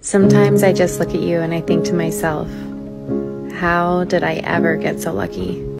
Sometimes I just look at you and I think to myself, how did I ever get so lucky?